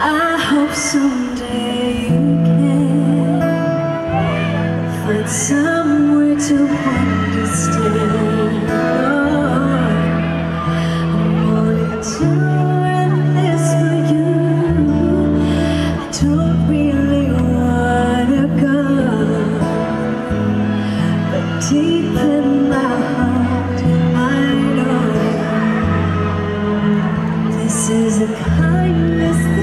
I hope someday you can find somewhere to understand. I'm wanting to end this for you. I don't really wanna go, but deep in my heart I know this is a kindness thing.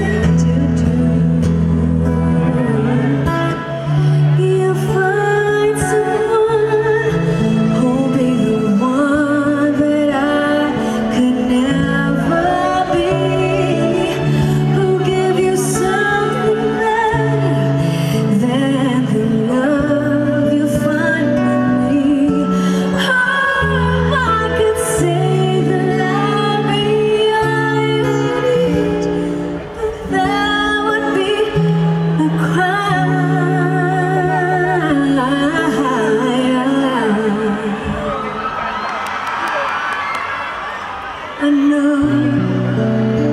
I know